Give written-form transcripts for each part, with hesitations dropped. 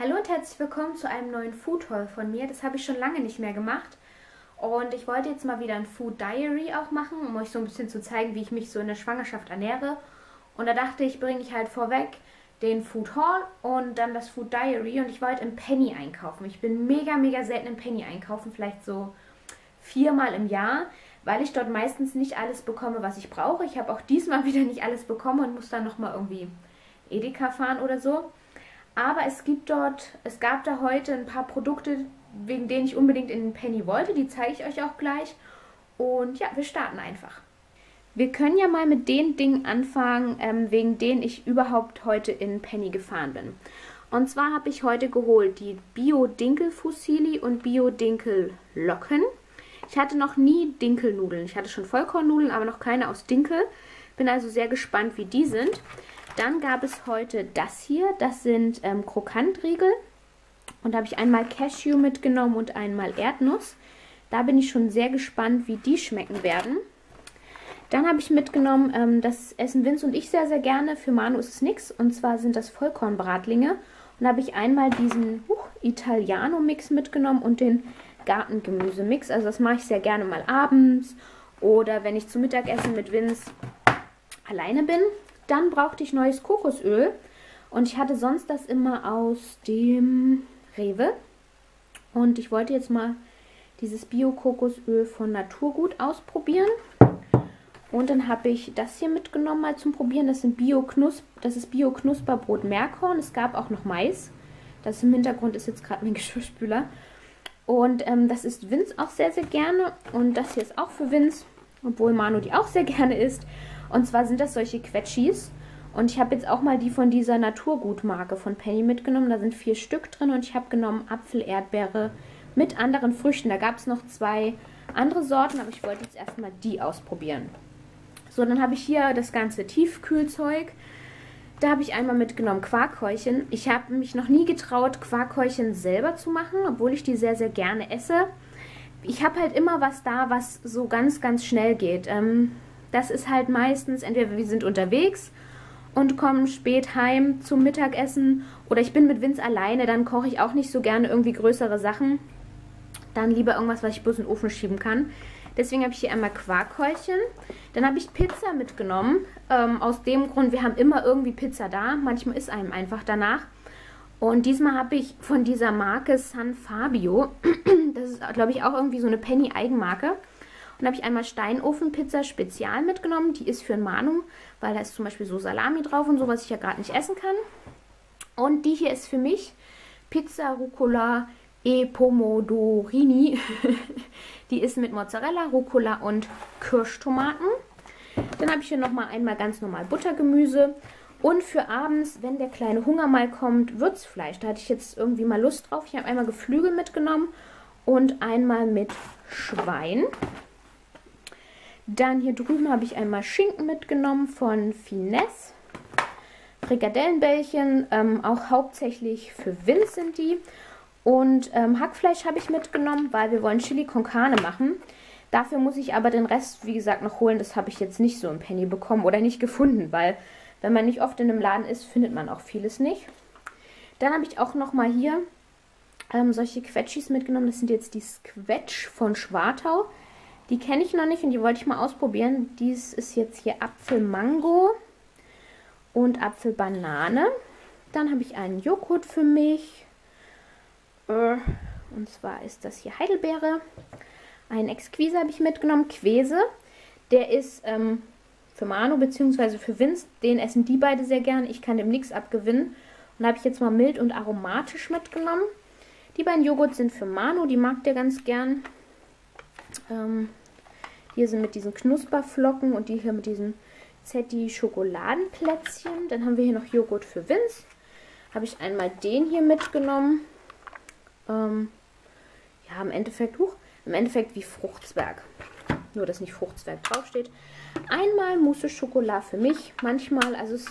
Hallo und herzlich willkommen zu einem neuen Food-Haul von mir. Das habe ich schon lange nicht mehr gemacht. Und ich wollte jetzt mal wieder ein Food-Diary auch machen, um euch so ein bisschen zu zeigen, wie ich mich so in der Schwangerschaft ernähre. Und da dachte ich, bringe ich halt vorweg den Food-Haul und dann das Food-Diary. Und ich wollte im Penny einkaufen. Ich bin mega, mega selten im Penny einkaufen, vielleicht so 4-mal im Jahr, weil ich dort meistens nicht alles bekomme, was ich brauche. Ich habe auch diesmal wieder nicht alles bekommen und muss dann nochmal irgendwie Edeka fahren oder so. Aber es gab da heute ein paar Produkte, wegen denen ich unbedingt in den Penny wollte. Die zeige ich euch auch gleich. Und ja, wir starten einfach. Wir können ja mal mit den Dingen anfangen, wegen denen ich überhaupt heute in Penny gefahren bin. Und zwar habe ich heute geholt die Bio-Dinkel-Fusilli und Bio-Dinkel-Locken. Ich hatte noch nie Dinkelnudeln. Ich hatte schon Vollkornnudeln, aber noch keine aus Dinkel. Bin also sehr gespannt, wie die sind. Dann gab es heute das hier, das sind Krokantriegel und da habe ich einmal Cashew mitgenommen und einmal Erdnuss. Da bin ich schon sehr gespannt, wie die schmecken werden. Dann habe ich mitgenommen, das essen Vince und ich sehr, sehr gerne, für Manu ist es nichts, und zwar sind das Vollkornbratlinge. Und da habe ich einmal diesen Italiano-Mix mitgenommen und den Gartengemüsemix. Also das mache ich sehr gerne mal abends oder wenn ich zum Mittagessen mit Vince alleine bin. Dann brauchte ich neues Kokosöl und ich hatte sonst das immer aus dem Rewe. Und ich wollte jetzt mal dieses Bio-Kokosöl von Naturgut ausprobieren. Und dann habe ich das hier mitgenommen mal zum Probieren. Das ist Bio-Knusperbrot Merkorn. Es gab auch noch Mais. Das im Hintergrund ist jetzt gerade mein Geschirrspüler. Und das isst Vince auch sehr, sehr gerne. Und das hier ist auch für Vince, obwohl Manu die auch sehr gerne isst. Und zwar sind das solche Quetschis. Und ich habe jetzt auch mal die von dieser Naturgut-Marke von Penny mitgenommen. Da sind 4 Stück drin und ich habe genommen Apfel, Erdbeere mit anderen Früchten. Da gab es noch 2 andere Sorten, aber ich wollte jetzt erstmal die ausprobieren. So, dann habe ich hier das ganze Tiefkühlzeug. Da habe ich einmal mitgenommen Quarkhäulchen. Ich habe mich noch nie getraut, Quarkhäulchen selber zu machen, obwohl ich die sehr, sehr gerne esse. Ich habe halt immer was da, was so ganz, ganz schnell geht. Das ist halt meistens, entweder wir sind unterwegs und kommen spät heim zum Mittagessen oder ich bin mit Vince alleine, dann koche ich auch nicht so gerne irgendwie größere Sachen. Dann lieber irgendwas, was ich bloß in den Ofen schieben kann. Deswegen habe ich hier einmal Quarkhäulchen. Dann habe ich Pizza mitgenommen. Aus dem Grund, wir haben immer irgendwie Pizza da. Manchmal ist einem einfach danach. Und diesmal habe ich von dieser Marke San Fabio, das ist, glaube ich, auch irgendwie so eine Penny-Eigenmarke, und habe ich einmal Steinofenpizza Spezial mitgenommen. Die ist für Manu, weil da ist zum Beispiel so Salami drauf und so, was ich ja gerade nicht essen kann. Und die hier ist für mich Pizza Rucola e Pomodorini. Die ist mit Mozzarella, Rucola und Kirschtomaten. Dann habe ich hier nochmal einmal ganz normal Buttergemüse. Und für abends, wenn der kleine Hunger mal kommt, Würzfleisch. Da hatte ich jetzt irgendwie mal Lust drauf. Ich habe einmal Geflügel mitgenommen und einmal mit Schwein. Dann hier drüben habe ich einmal Schinken mitgenommen von Finesse. Frikadellenbällchen, auch hauptsächlich für Vince sind die. Und Hackfleisch habe ich mitgenommen, weil wir wollen Chili con Carne machen. Dafür muss ich aber den Rest, wie gesagt, noch holen. Das habe ich jetzt nicht so im Penny bekommen oder nicht gefunden, weil wenn man nicht oft in einem Laden ist, findet man auch vieles nicht. Dann habe ich auch nochmal hier solche Quetschis mitgenommen. Das sind jetzt die Squetsch von Schwartau. Die kenne ich noch nicht und die wollte ich mal ausprobieren. Dies ist jetzt hier Apfelmango und Apfelbanane. Dann habe ich einen Joghurt für mich. Und zwar ist das hier Heidelbeere. Einen Exquise habe ich mitgenommen, Quese. Der ist für Manu bzw. für Vince. Den essen die beide sehr gern. Ich kann dem nichts abgewinnen. Und habe ich jetzt mal mild und aromatisch mitgenommen. Die beiden Joghurts sind für Manu. Die mag der ganz gern. Hier sind mit diesen Knusperflocken und die hier mit diesen Zetti-Schokoladenplätzchen. Dann haben wir hier noch Joghurt für Vince. Habe ich einmal den hier mitgenommen. Ja, im Endeffekt wie Fruchtzwerg. Nur, dass nicht Fruchtzwerg draufsteht. Einmal Mousse Schokolade für mich. Manchmal, also das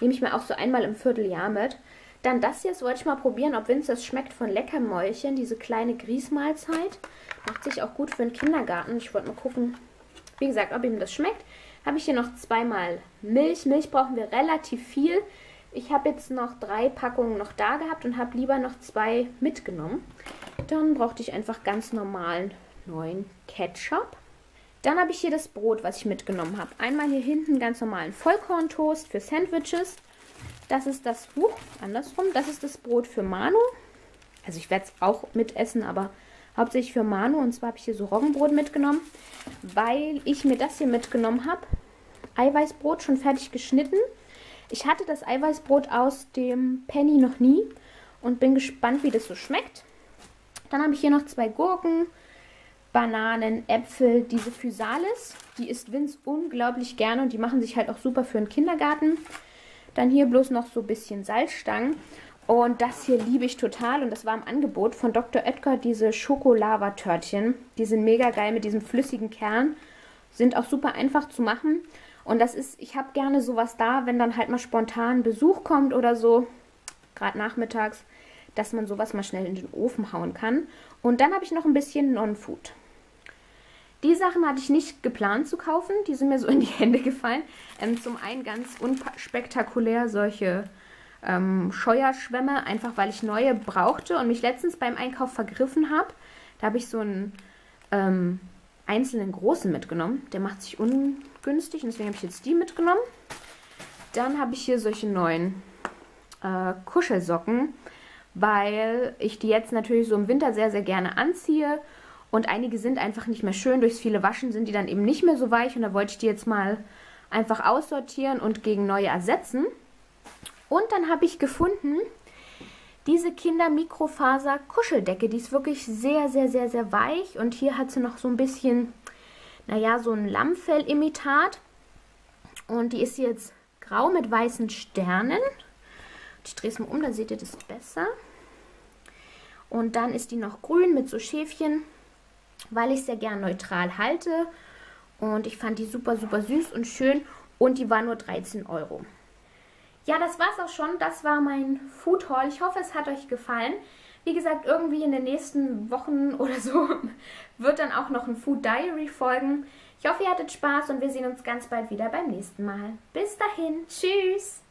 nehme ich mir auch so einmal im Vierteljahr mit. Dann das hier, das wollte ich mal probieren, ob Vince das schmeckt, von Leckermäulchen, diese kleine Grießmahlzeit. Macht sich auch gut für den Kindergarten. Ich wollte mal gucken, wie gesagt, ob ihm das schmeckt. Habe ich hier noch zweimal Milch. Milch brauchen wir relativ viel. Ich habe jetzt noch 3 Packungen noch da gehabt und habe lieber noch 2 mitgenommen. Dann brauchte ich einfach ganz normalen neuen Ketchup. Dann habe ich hier das Brot, was ich mitgenommen habe. Einmal hier hinten ganz normalen Vollkorntoast für Sandwiches. Das ist das Buch, andersrum. Das ist das Brot für Manu. Also ich werde es auch mitessen, aber hauptsächlich für Manu. Und zwar habe ich hier so Roggenbrot mitgenommen, weil ich mir das hier mitgenommen habe. Eiweißbrot, schon fertig geschnitten. Ich hatte das Eiweißbrot aus dem Penny noch nie und bin gespannt, wie das so schmeckt. Dann habe ich hier noch 2 Gurken, Bananen, Äpfel, diese Physalis. Die isst Vince unglaublich gerne und die machen sich halt auch super für den Kindergarten. Dann hier bloß noch so ein bisschen Salzstangen. Und das hier liebe ich total und das war im Angebot von Dr. Oetker, diese Schokolava-Törtchen. Die sind mega geil mit diesem flüssigen Kern, sind auch super einfach zu machen. Und das ist, ich habe gerne sowas da, wenn dann halt mal spontan Besuch kommt oder so, gerade nachmittags, dass man sowas mal schnell in den Ofen hauen kann. Und dann habe ich noch ein bisschen Non-Food. Die Sachen hatte ich nicht geplant zu kaufen, die sind mir so in die Hände gefallen. Zum einen ganz unspektakulär solche Scheuerschwämme, einfach weil ich neue brauchte und mich letztens beim Einkauf vergriffen habe. Da habe ich so einen einzelnen großen mitgenommen, der macht sich ungünstig und deswegen habe ich jetzt die mitgenommen. Dann habe ich hier solche neuen Kuschelsocken, weil ich die jetzt natürlich so im Winter sehr, sehr gerne anziehe und einige sind einfach nicht mehr schön. Durchs viele Waschen sind die dann eben nicht mehr so weich und da wollte ich die jetzt mal einfach aussortieren und gegen neue ersetzen. Und dann habe ich gefunden, diese Kinder-Mikrofaser-Kuscheldecke, die ist wirklich sehr, sehr, sehr, sehr weich. Und hier hat sie noch so ein bisschen, naja, so ein Lammfell-Imitat. Und die ist jetzt grau mit weißen Sternen. Ich drehe es mal um, dann seht ihr das besser. Und dann ist die noch grün mit so Schäfchen, weil ich es sehr gern neutral halte. Und ich fand die super, super süß und schön. Und die war nur 13 €. Ja, das war's auch schon. Das war mein Food Haul. Ich hoffe, es hat euch gefallen. Wie gesagt, irgendwie in den nächsten Wochen oder so wird dann auch noch ein Food Diary folgen. Ich hoffe, ihr hattet Spaß und wir sehen uns ganz bald wieder beim nächsten Mal. Bis dahin. Tschüss.